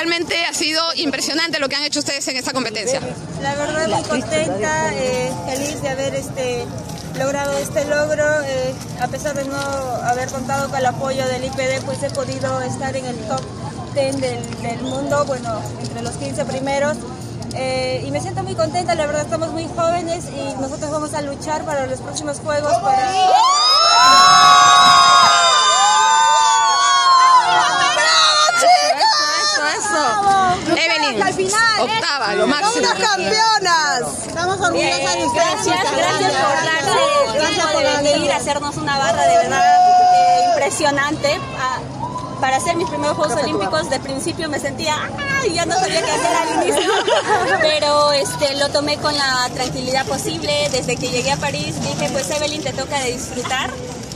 realmente ha sido impresionante lo que han hecho ustedes en esta competencia. La verdad, muy contenta, feliz de haber logrado este logro. A pesar de no haber contado con el apoyo del IPD, pues he podido estar en el top 10 del mundo, bueno, entre los 15 primeros. Y me siento muy contenta, la verdad, estamos muy jóvenes y nosotros vamos a luchar para los próximos Juegos. Evelyn, al final, octava, lo máximo. ¡Somos campeonas! Estamos orgullosas de ustedes. Gracias por darse de venir a hacernos una barra de verdad impresionante. Para hacer mis primeros Juegos Olímpicos, de principio me sentía, y ya no sabía qué hacer al inicio, pero lo tomé con la tranquilidad posible. Desde que llegué a París dije, pues Evelyn, te toca de disfrutar.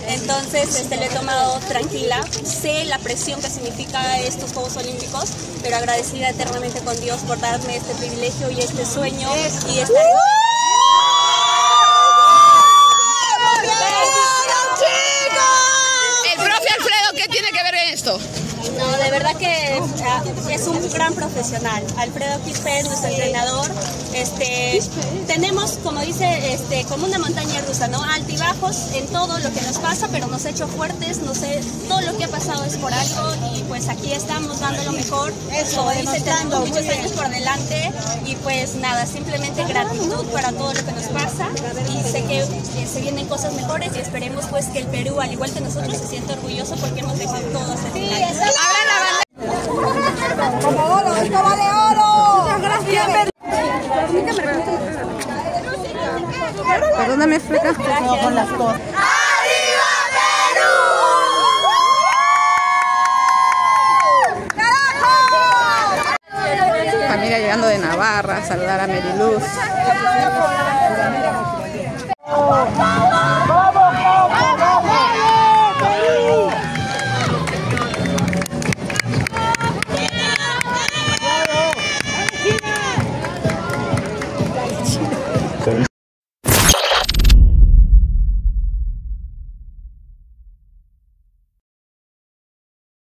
Entonces lo he tomado tranquila, sé la presión que significa estos Juegos Olímpicos, pero agradecida eternamente con Dios por darme este privilegio y este sueño y esta... El profe Alfredo, ¿qué tiene que ver en esto? No, de verdad que es un gran profesional. Alfredo Quispe es nuestro entrenador. Tenemos, como dice, como una montaña rusa, ¿no? Altibajos en todo lo que nos pasa, pero nos ha hecho fuertes, no sé, todo lo que ha pasado es por algo y pues aquí estamos dando lo mejor. Como dice, tenemos muchos años por delante y pues nada, simplemente gratitud para todo lo que nos pasa y sé que se vienen cosas mejores y esperemos pues que el Perú, al igual que nosotros, se sienta orgulloso porque hemos dejado todo hasta el final. Por favor, esto va de oro. Muchas gracias. Perdóname, fleca. Con las cosas. ¡Arriba Perú! ¡Carajo! Familia llegando de Navarra, saludar a Meriluz.